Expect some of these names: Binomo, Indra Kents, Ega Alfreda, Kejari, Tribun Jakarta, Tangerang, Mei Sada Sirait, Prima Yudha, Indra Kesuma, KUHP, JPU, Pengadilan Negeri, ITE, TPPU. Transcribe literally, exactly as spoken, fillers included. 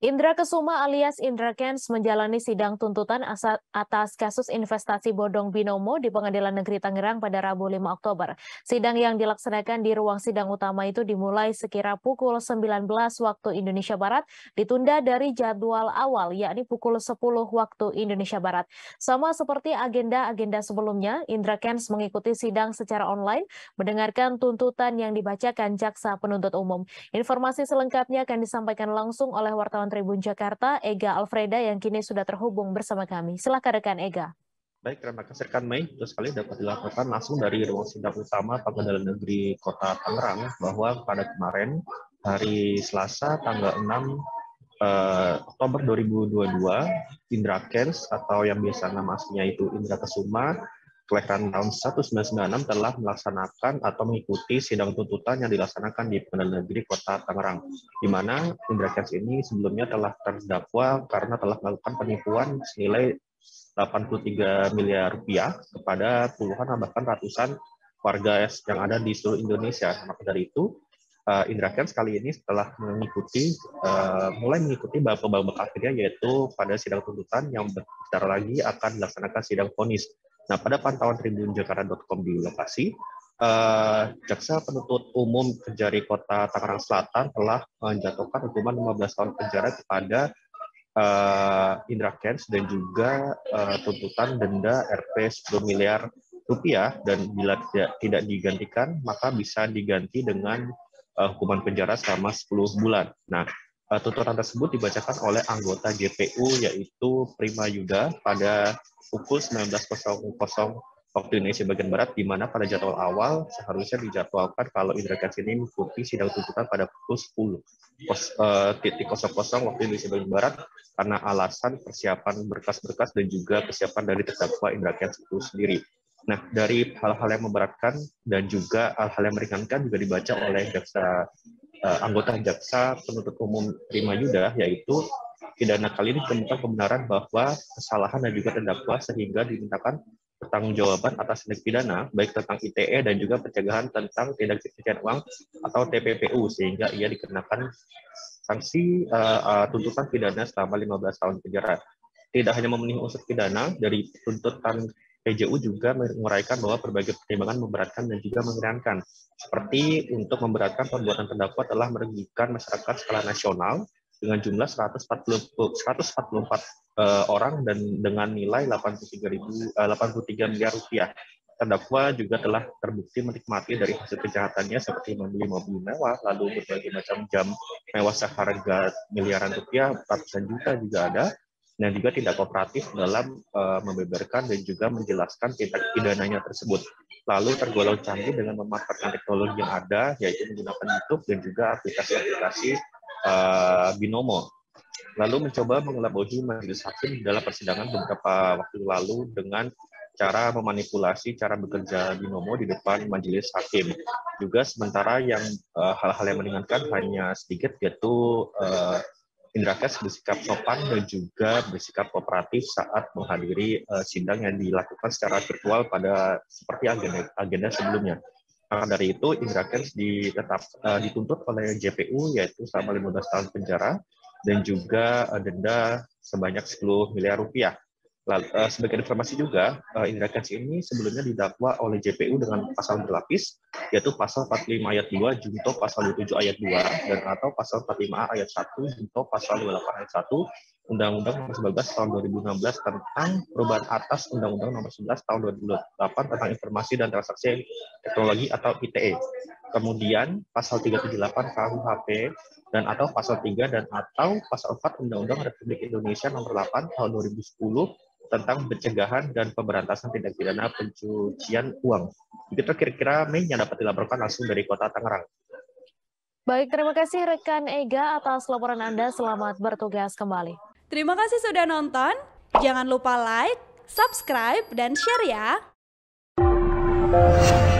Indra Kesuma alias Indra Kents menjalani sidang tuntutan atas kasus investasi bodong Binomo di Pengadilan Negeri Tangerang pada Rabu lima Oktober. Sidang yang dilaksanakan di ruang sidang utama itu dimulai sekira pukul sembilan belas waktu Indonesia Barat, ditunda dari jadwal awal yakni pukul sepuluh waktu Indonesia Barat. Sama seperti agenda-agenda sebelumnya, Indra Kents mengikuti sidang secara online mendengarkan tuntutan yang dibacakan jaksa penuntut umum. Informasi selengkapnya akan disampaikan langsung oleh wartawan Tribun Jakarta, Ega Alfreda yang kini sudah terhubung bersama kami. Silakan rekan Ega. Baik, terima kasih rekan Mei. Terus sekali dapat dilaporkan langsung dari ruang sidang utama Pengadilan Negeri Kota Tangerang bahwa pada kemarin hari Selasa tanggal enam Oktober dua ribu dua puluh dua, Indra Kents atau yang biasa nama aslinya itu Indra Kesuma, kelahiran tahun seribu sembilan ratus sembilan puluh enam, telah melaksanakan atau mengikuti sidang tuntutan yang dilaksanakan di Pengadilan Negeri Kota Tangerang, di mana Indra Kents ini sebelumnya telah terdakwa karena telah melakukan penipuan senilai delapan puluh tiga miliar rupiah kepada puluhan bahkan ratusan warga yang ada di seluruh Indonesia. Maka dari itu, Indra Kents kali ini setelah mengikuti, mulai mengikuti babak-babak akhirnya, yaitu pada sidang tuntutan yang bentar lagi akan dilaksanakan sidang vonis. Nah, pada pantauan tribun jakarta dot com di lokasi, eh, jaksa penuntut umum Kejari Kota Tangerang Selatan telah menjatuhkan hukuman lima belas tahun penjara kepada eh, Indra Kents dan juga eh, tuntutan denda R P sepuluh miliar rupiah, dan bila tidak, tidak digantikan maka bisa diganti dengan eh, hukuman penjara selama sepuluh bulan. Nah, eh, tuntutan tersebut dibacakan oleh anggota J P U yaitu Prima Yudha pada pukul sembilan belas waktu Indonesia bagian Barat, di mana pada jadwal awal seharusnya dijadwalkan kalau Indra Kents ini mengikuti sidang tuntutan pada pukul sepuluh waktu Indonesia bagian Barat karena alasan persiapan berkas-berkas dan juga kesiapan dari terdakwa Indra Kents itu sendiri. Nah, dari hal-hal yang memberatkan dan juga hal-hal yang meringankan juga dibaca oleh jaksa eh, anggota jaksa penuntut umum Prima Yudha, yaitu pidana kali ini ditemukan pembenaran bahwa kesalahan dan juga terdakwa sehingga dimintakan pertanggungjawaban atas tindak pidana baik tentang I T E dan juga pencegahan tentang tindak pencucian uang atau T P P U, sehingga ia dikenakan sanksi uh, uh, tuntutan pidana selama lima belas tahun penjara. Tidak hanya memenuhi unsur pidana, dari tuntutan P J U juga menguraikan bahwa berbagai pertimbangan memberatkan dan juga mengeringankan, seperti untuk memberatkan perbuatan terdakwa telah merugikan masyarakat skala nasional dengan jumlah seratus empat puluh empat orang dan dengan nilai delapan puluh tiga miliar rupiah. Terdakwa juga telah terbukti menikmati dari hasil kejahatannya seperti membeli mobil mewah, lalu berbagai macam jam mewah seharga miliaran rupiah, ratusan juta juga ada, dan juga tidak kooperatif dalam uh, membeberkan dan juga menjelaskan tindak pidananya tersebut. Lalu tergolong canggih dengan memanfaatkan teknologi yang ada, yaitu menggunakan YouTube dan juga aplikasi-aplikasi Uh, Binomo. Lalu mencoba mengelabui majelis hakim dalam persidangan beberapa waktu lalu dengan cara memanipulasi cara bekerja Binomo di depan majelis hakim. Juga sementara yang hal-hal uh, yang meringankan hanya sedikit, yaitu uh, Indra Kents bersikap sopan dan juga bersikap kooperatif saat menghadiri uh, sidang yang dilakukan secara virtual pada seperti agenda, agenda sebelumnya. Maka dari itu, Indra Kents ditetap, uh, dituntut oleh J P U yaitu selama lima belas tahun penjara dan juga uh, denda sebanyak sepuluh miliar rupiah. Lalu, uh, sebagai informasi juga, uh, Indra Kents ini sebelumnya didakwa oleh J P U dengan pasal berlapis, yaitu pasal empat puluh lima ayat dua junto pasal dua puluh tujuh ayat dua dan atau pasal empat puluh lima ayat satu junto pasal dua puluh delapan ayat satu Undang-Undang nomor sebelas tahun dua ribu enam belas tentang perubahan atas Undang-Undang nomor sebelas tahun dua ribu delapan tentang informasi dan transaksi teknologi atau I T E. Kemudian pasal tiga ratus tujuh puluh delapan K U H P dan atau pasal tiga dan atau pasal empat Undang-Undang Republik Indonesia nomor delapan tahun dua ribu sepuluh tentang pencegahan dan pemberantasan tindak pidana pencucian uang. Begitu kira-kira Mei yang dapat dilaporkan langsung dari Kota Tangerang. Baik, terima kasih rekan Ega atas laporan Anda. Selamat bertugas kembali. Terima kasih sudah nonton. Jangan lupa like, subscribe, dan share ya.